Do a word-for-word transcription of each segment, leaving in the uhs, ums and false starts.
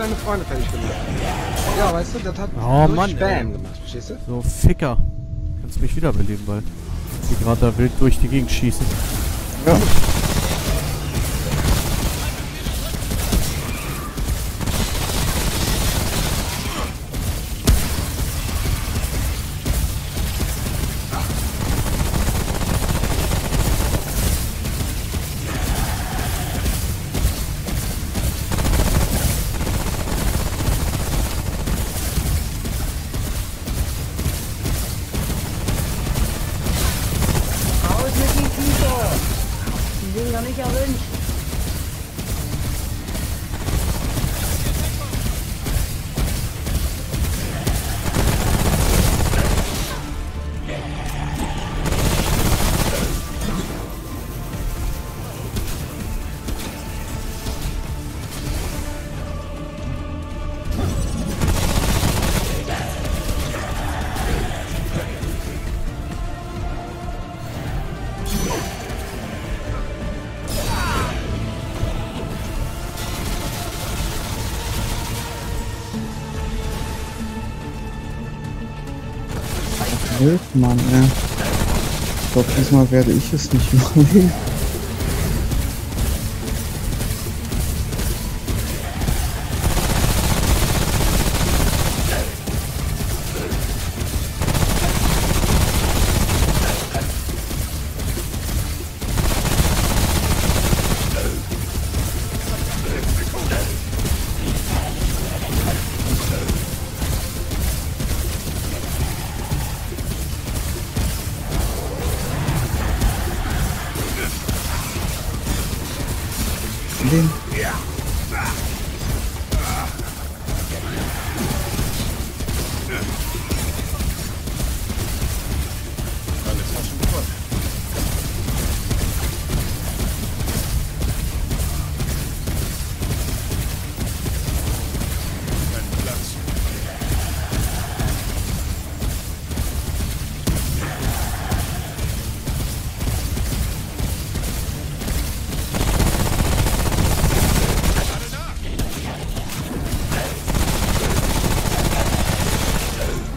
deine Freunde fertig gemacht. Ja, weißt du, das hat oh, Mann, Spam ey. gemacht, verstehst du? So, Ficker. Kannst du mich wiederbeleben, weil die gerade da wild durch die Gegend schießen. Ja. Mann, ja. Ich glaube, diesmal werde ich es nicht machen.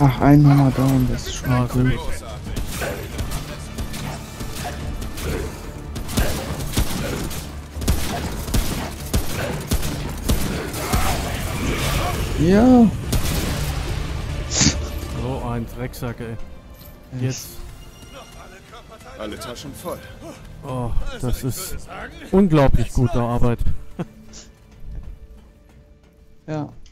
Ach, ein Hammer down, das ist schon mal gut. Ja. So ein Drecksack, ey. Jetzt. Alle Taschen voll. Oh, das ist unglaublich gute Arbeit. Ja.